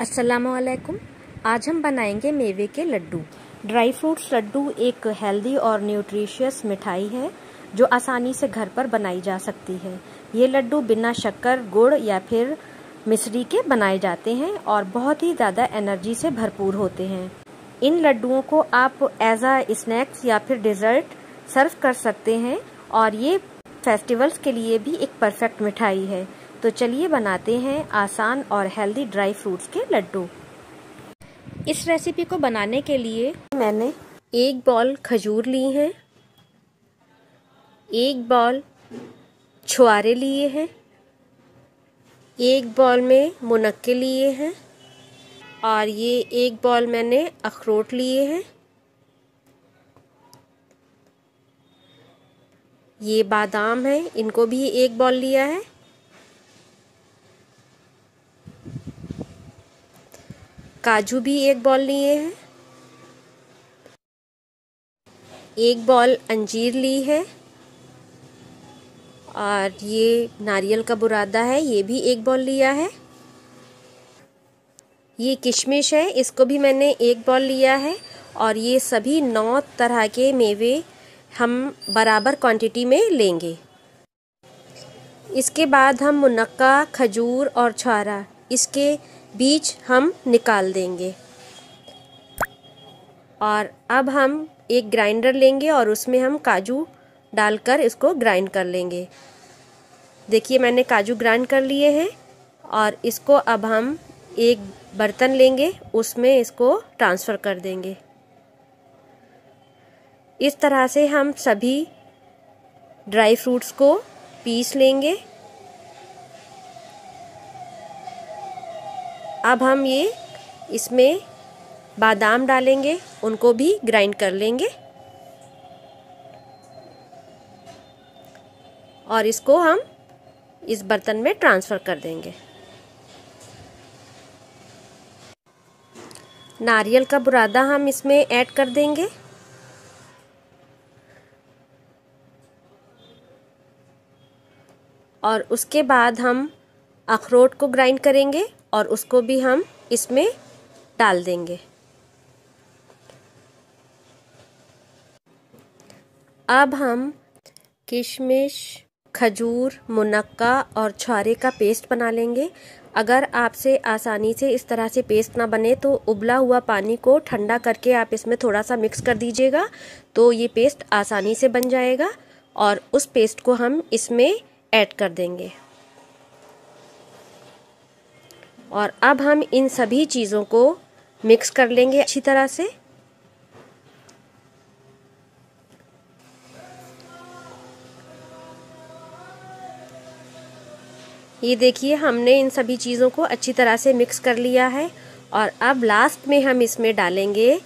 अस्सलामुअलैकुम। आज हम बनाएंगे मेवे के लड्डू। ड्राई फ्रूट्स लड्डू एक हेल्दी और न्यूट्रिशियस मिठाई है जो आसानी से घर पर बनाई जा सकती है। ये लड्डू बिना शक्कर, गुड़ या फिर मिश्री के बनाए जाते हैं और बहुत ही ज़्यादा एनर्जी से भरपूर होते हैं। इन लड्डुओं को आप एज आ स्नैक्स या फिर डिज़र्ट सर्व कर सकते हैं और ये फेस्टिवल्स के लिए भी एक परफेक्ट मिठाई है। तो चलिए बनाते हैं आसान और हेल्दी ड्राई फ्रूट्स के लड्डू। इस रेसिपी को बनाने के लिए मैंने एक बॉल खजूर ली है, एक बॉल छुआरे लिए हैं, एक बॉल में मुनक्के लिए हैं और ये एक बॉल मैंने अखरोट लिए हैं। ये बादाम है, इनको भी एक बॉल लिया है। काजू भी एक बॉल लिए हैं। एक बॉल अंजीर ली है और ये नारियल का बुरादा है, ये भी एक बॉल लिया है। ये किशमिश है, इसको भी मैंने एक बॉल लिया है। और ये सभी 9 तरह के मेवे हम बराबर क्वांटिटी में लेंगे। इसके बाद हम मुनक्का, खजूर और छुआरा इसके बीज हम निकाल देंगे। और अब हम एक ग्राइंडर लेंगे और उसमें हम काजू डालकर इसको ग्राइंड कर लेंगे। देखिए मैंने काजू ग्राइंड कर लिए हैं और इसको अब हम एक बर्तन लेंगे, उसमें इसको ट्रांसफ़र कर देंगे। इस तरह से हम सभी ड्राई फ्रूट्स को पीस लेंगे। अब हम ये इसमें बादाम डालेंगे, उनको भी ग्राइंड कर लेंगे और इसको हम इस बर्तन में ट्रांसफ़र कर देंगे। नारियल का बुरादा हम इसमें ऐड कर देंगे। और उसके बाद हम अखरोट को ग्राइंड करेंगे और उसको भी हम इसमें डाल देंगे। अब हम किशमिश, खजूर, मुनक्का और छुआरे का पेस्ट बना लेंगे। अगर आपसे आसानी से इस तरह से पेस्ट ना बने तो उबला हुआ पानी को ठंडा करके आप इसमें थोड़ा सा मिक्स कर दीजिएगा, तो ये पेस्ट आसानी से बन जाएगा। और उस पेस्ट को हम इसमें ऐड कर देंगे। और अब हम इन सभी चीज़ों को मिक्स कर लेंगे अच्छी तरह से। ये देखिए हमने इन सभी चीज़ों को अच्छी तरह से मिक्स कर लिया है। और अब लास्ट में हम इसमें डालेंगे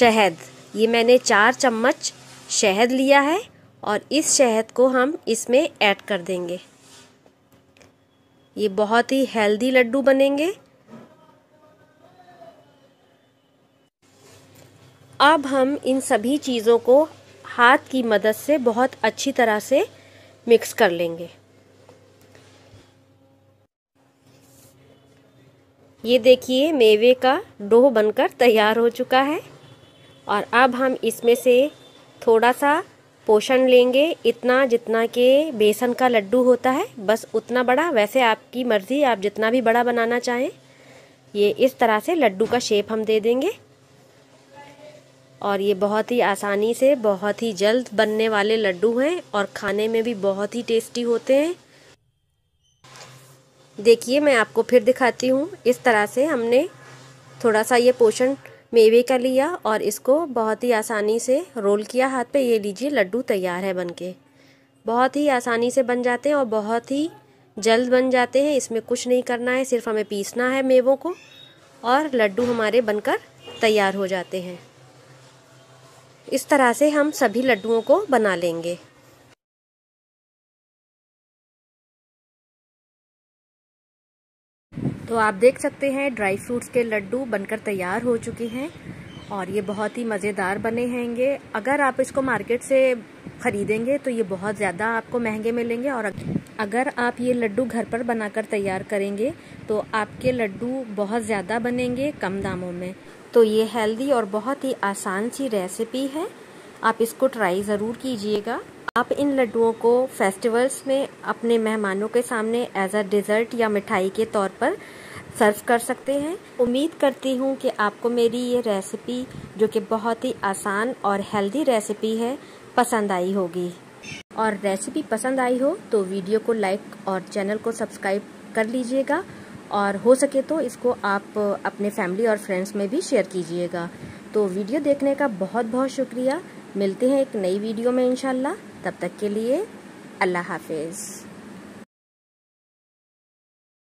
शहद। ये मैंने 4 चम्मच शहद लिया है और इस शहद को हम इसमें ऐड कर देंगे। ये बहुत ही हेल्दी लड्डू बनेंगे। अब हम इन सभी चीज़ों को हाथ की मदद से बहुत अच्छी तरह से मिक्स कर लेंगे। ये देखिए मेवे का डो बनकर तैयार हो चुका है। और अब हम इसमें से थोड़ा सा पोषण लेंगे, इतना जितना के बेसन का लड्डू होता है, बस उतना बड़ा। वैसे आपकी मर्ज़ी, आप जितना भी बड़ा बनाना चाहें। ये इस तरह से लड्डू का शेप हम दे देंगे और ये बहुत ही आसानी से, बहुत ही जल्द बनने वाले लड्डू हैं और खाने में भी बहुत ही टेस्टी होते हैं। देखिए मैं आपको फिर दिखाती हूँ। इस तरह से हमने थोड़ा सा ये पोषण मेवे का लिया और इसको बहुत ही आसानी से रोल किया हाथ पे। ये लीजिए लड्डू तैयार है बनके। बहुत ही आसानी से बन जाते हैं और बहुत ही जल्द बन जाते हैं। इसमें कुछ नहीं करना है, सिर्फ हमें पीसना है मेवों को और लड्डू हमारे बनकर तैयार हो जाते हैं। इस तरह से हम सभी लड्डुओं को बना लेंगे। तो आप देख सकते हैं ड्राई फ्रूट्स के लड्डू बनकर तैयार हो चुके हैं। और ये बहुत ही मज़ेदार बने हैंगे। अगर आप इसको मार्केट से ख़रीदेंगे तो ये बहुत ज़्यादा आपको महंगे मिलेंगे, और अगर आप ये लड्डू घर पर बनाकर तैयार करेंगे तो आपके लड्डू बहुत ज़्यादा बनेंगे कम दामों में। तो ये हेल्दी और बहुत ही आसान सी रेसिपी है, आप इसको ट्राई ज़रूर कीजिएगा। आप इन लड्डुओं को फेस्टिवल्स में अपने मेहमानों के सामने एज अ डिज़र्ट या मिठाई के तौर पर सर्व कर सकते हैं। उम्मीद करती हूँ कि आपको मेरी ये रेसिपी, जो कि बहुत ही आसान और हेल्दी रेसिपी है, पसंद आई होगी। और रेसिपी पसंद आई हो तो वीडियो को लाइक और चैनल को सब्सक्राइब कर लीजिएगा, और हो सके तो इसको आप अपने फैमिली और फ्रेंड्स में भी शेयर कीजिएगा। तो वीडियो देखने का बहुत बहुत शुक्रिया। मिलते हैं एक नई वीडियो में इंशाल्लाह। तब तक के लिए अल्लाह हाफिज़।